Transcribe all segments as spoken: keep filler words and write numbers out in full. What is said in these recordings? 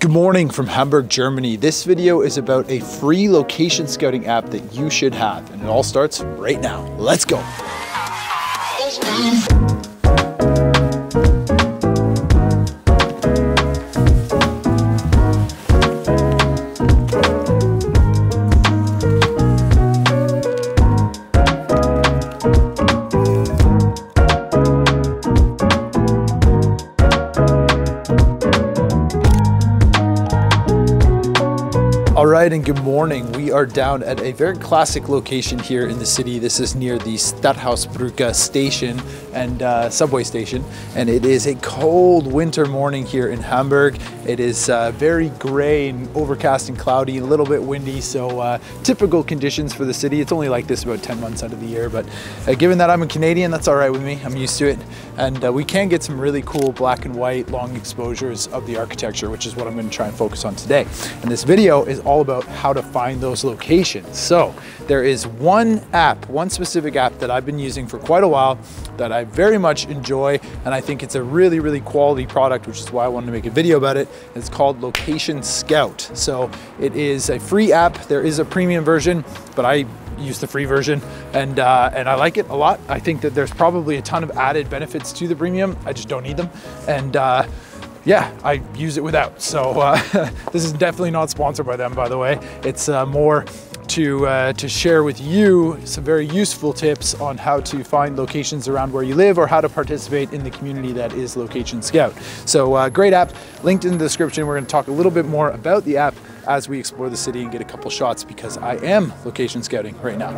Good morning from Hamburg, Germany. This video is about a free location scouting app that you should have, and it all starts right now. Let's go. Alright, and good morning. We are down at a very classic location here in the city. This is near the Stadthausbrücke station and uh, subway station, and it is a cold winter morning here in Hamburg. It is uh, very gray and overcast and cloudy, a little bit windy, so uh, typical conditions for the city. It's only like this about ten months out of the year, but uh, given that I'm a Canadian, that's alright with me. I'm used to it, and uh, we can get some really cool black and white long exposures of the architecture, which is what I'm going to try and focus on today. And this video is all all about how to find those locations. So there is one app, one specific app that I've been using for quite a while that I very much enjoy. And I think it's a really, really quality product, which is why I wanted to make a video about it. It's called Location Scout. So it is a free app. There is a premium version, but I use the free version, and uh, and I like it a lot. I think that there's probably a ton of added benefits to the premium. I just don't need them. And uh, yeah, I use it without. So uh, this is definitely not sponsored by them, by the way. It's uh, more to uh, to share with you some very useful tips on how to find locations around where you live, or how to participate in the community that is Location Scout. So uh, great app, linked in the description. We're gonna talk a little bit more about the app as we explore the city and get a couple shots, because I am location scouting right now.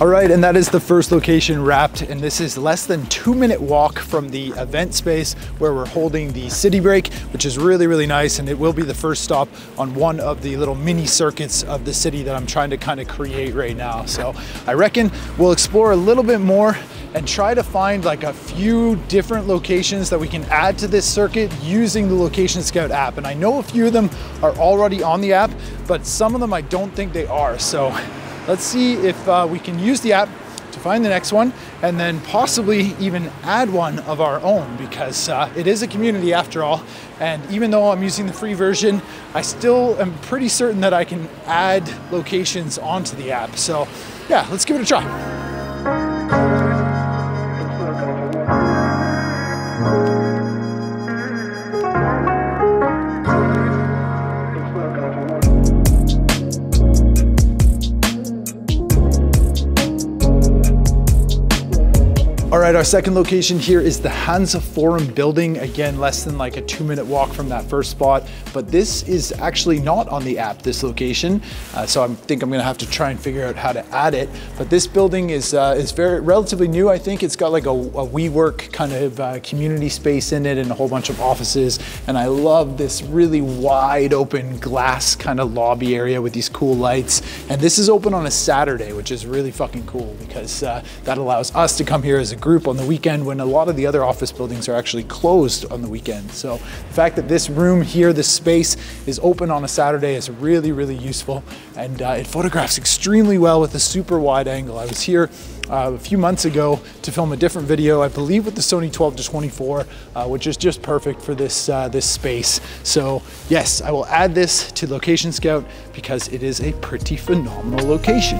All right, and that is the first location wrapped, and this is less than two minute walk from the event space where we're holding the city break, which is really, really nice. And it will be the first stop on one of the little mini circuits of the city that I'm trying to kind of create right now. So I reckon we'll explore a little bit more and try to find like a few different locations that we can add to this circuit using the Location Scout app. And I know a few of them are already on the app, but some of them I don't think they are. So let's see if uh, we can use the app to find the next one, and then possibly even add one of our own, because uh, it is a community after all. And even though I'm using the free version, I still am pretty certain that I can add locations onto the app. So yeah, let's give it a try. All right, our second location here is the Hansa Forum building. Again, less than like a two minute walk from that first spot, but this is actually not on the app, this location. Uh, so I think I'm gonna have to try and figure out how to add it. But this building is uh, is very relatively new, I think. It's got like a, a WeWork kind of uh, community space in it, and a whole bunch of offices. And I love this really wide open glass kind of lobby area with these cool lights. And this is open on a Saturday, which is really fucking cool, because uh, that allows us to come here as a group on the weekend, when a lot of the other office buildings are actually closed on the weekend. So the fact that this room here, this space, is open on a Saturday is really, really useful. And uh, it photographs extremely well with a super wide angle. I was here Uh, a few months ago to film a different video, I believe with the Sony twelve to twenty-four, uh, which is just perfect for this, uh, this space. So yes, I will add this to Location Scout, because it is a pretty phenomenal location.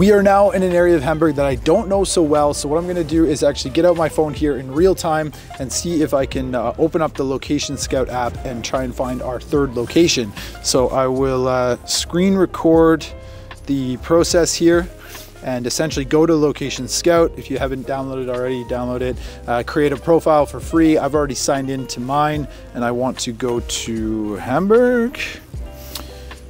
We are now in an area of Hamburg that I don't know so well, so what I'm gonna do is actually get out my phone here in real time and see if I can uh, open up the Location Scout app and try and find our third location. So I will uh, screen record the process here, and essentially go to Location Scout. If you haven't downloaded already, download it. Uh, create a profile for free. I've already signed in to mine, and I want to go to Hamburg.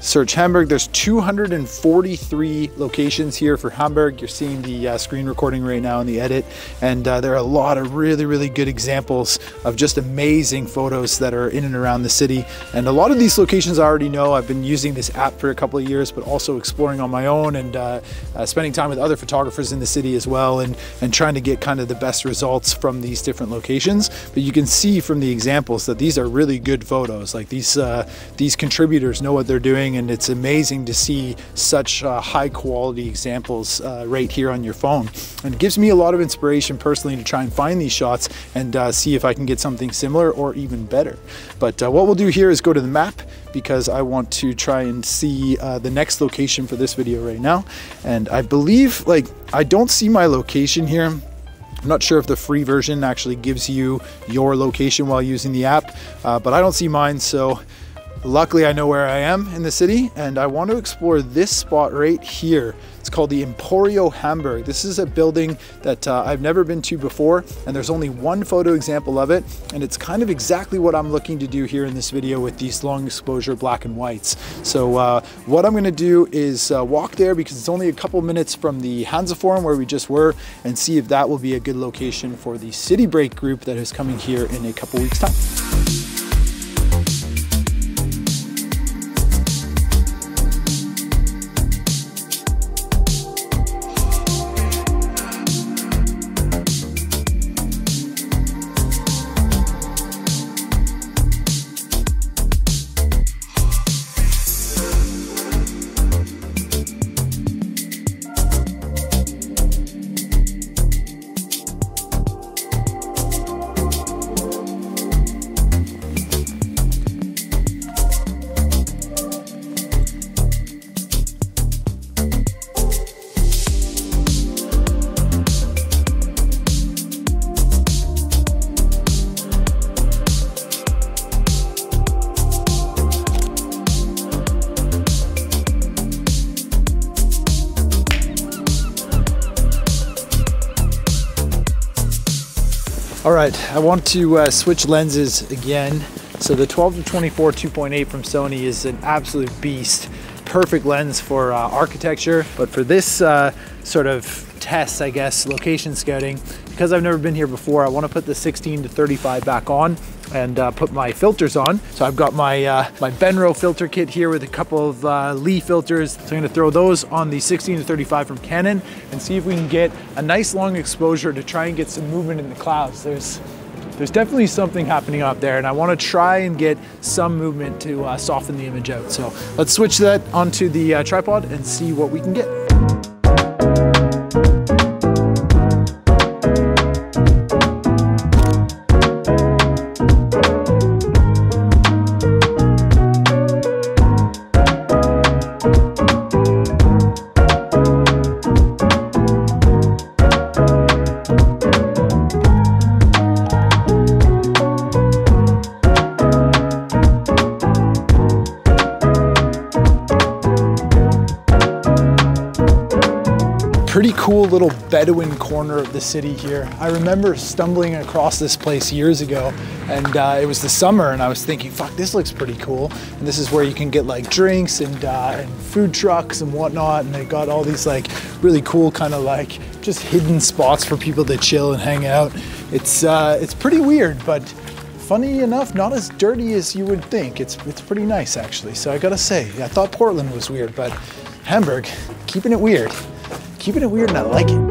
Search Hamburg. There's two hundred forty-three locations here for Hamburg. You're seeing the uh, screen recording right now in the edit, and uh, there are a lot of really, really good examples of just amazing photos that are in and around the city. And a lot of these locations I already know. I've been using this app for a couple of years, but also exploring on my own and uh, uh, spending time with other photographers in the city as well, and, and trying to get kind of the best results from these different locations. But you can see from the examples that these are really good photos. Like these, uh, these contributors know what they're doing, and it's amazing to see such uh, high quality examples uh, right here on your phone. And it gives me a lot of inspiration personally to try and find these shots and uh, see if I can get something similar or even better. But uh, what we'll do here is go to the map, because I want to try and see uh, the next location for this video right now. And I believe, like, I don't see my location here. I'm not sure if the free version actually gives you your location while using the app, uh, but I don't see mine. So luckily, I know where I am in the city, and I want to explore this spot right here. It's called the Emporio Hamburg. This is a building that uh, I've never been to before, and there's only one photo example of it, and it's kind of exactly what I'm looking to do here in this video with these long exposure black and whites. So uh, what I'm going to do is uh, walk there, because it's only a couple minutes from the Hansa Forum where we just were, and see if that will be a good location for the city break group that is coming here in a couple weeks time. All right, I want to uh, switch lenses again. So the twelve to twenty-four two point eight from Sony is an absolute beast. Perfect lens for uh, architecture, but for this uh, sort of test, I guess, location scouting, because I've never been here before, I want to put the sixteen to thirty-five back on and uh, put my filters on. So I've got my uh, my Benro filter kit here with a couple of uh, Lee filters. So I'm gonna throw those on the sixteen to thirty-five from Canon and see if we can get a nice long exposure to try and get some movement in the clouds. There's There's definitely something happening up there, and I want to try and get some movement to uh, soften the image out. So let's switch that onto the uh, tripod and see what we can get. Pretty cool little Bedouin corner of the city here. I remember stumbling across this place years ago, and uh, it was the summer, and I was thinking, fuck, this looks pretty cool. And this is where you can get like drinks and, uh, and food trucks and whatnot. And they got all these like really cool kind of like just hidden spots for people to chill and hang out. It's, uh, it's pretty weird, but funny enough, not as dirty as you would think. It's, it's pretty nice actually. So I gotta say, I thought Portland was weird, but Hamburg, keeping it weird. Keeping it weird, and I like it.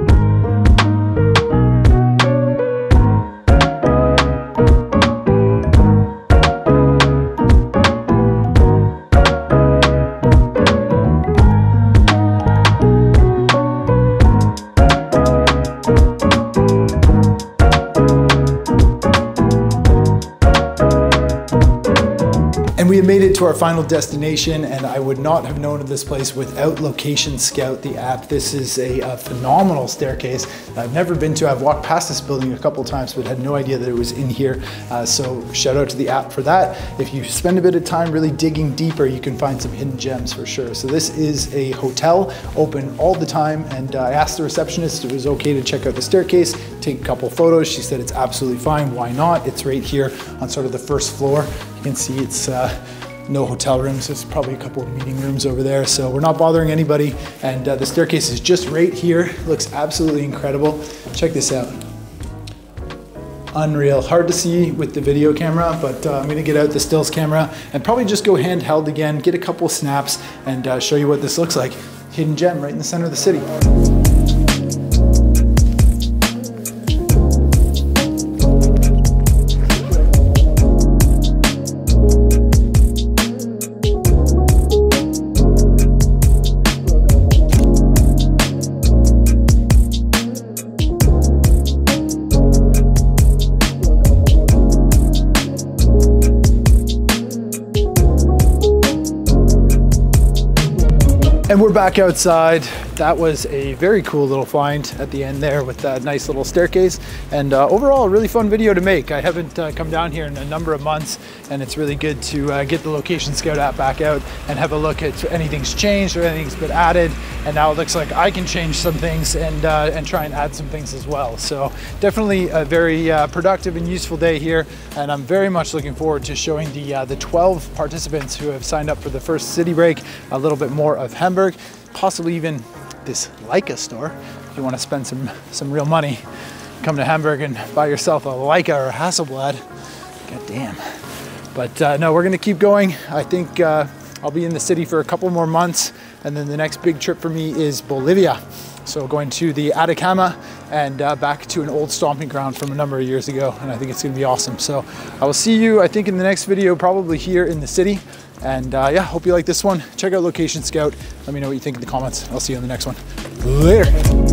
Made it to our final destination, and I would not have known of this place without Location Scout, the app. This is a, a phenomenal staircase that I've never been to. I've walked past this building a couple times, but had no idea that it was in here. Uh, so shout out to the app for that. If you spend a bit of time really digging deeper, you can find some hidden gems for sure. So this is a hotel, open all the time, and uh, I asked the receptionist if it was okay to check out the staircase, take a couple photos. She said it's absolutely fine. Why not? It's right here on sort of the first floor. You can see it's uh, no hotel rooms. It's probably a couple of meeting rooms over there. So we're not bothering anybody. And uh, the staircase is just right here. Looks absolutely incredible. Check this out. Unreal. Hard to see with the video camera, but uh, I'm going to get out the stills camera and probably just go handheld again, get a couple snaps and uh, show you what this looks like. Hidden gem right in the center of the city. And we're back outside. That was a very cool little find at the end there with that nice little staircase. And uh, overall, a really fun video to make. I haven't uh, come down here in a number of months, and it's really good to uh, get the Location Scout app back out and have a look at anything's changed or anything's been added. And now it looks like I can change some things and, uh, and try and add some things as well. So definitely a very uh, productive and useful day here. And I'm very much looking forward to showing the, uh, the twelve participants who have signed up for the first city break a little bit more of Hamburg. Possibly even this Leica store. If you want to spend some, some real money, come to Hamburg and buy yourself a Leica or a Hasselblad. God damn. But uh, no, we're going to keep going. I think uh, I'll be in the city for a couple more months. And then the next big trip for me is Bolivia. So going to the Atacama and uh, back to an old stomping ground from a number of years ago. And I think it's going to be awesome. So I will see you, I think, in the next video, probably here in the city. And uh, yeah, hope you like this one. Check out Location Scout. Let me know what you think in the comments. I'll see you on the next one. Later.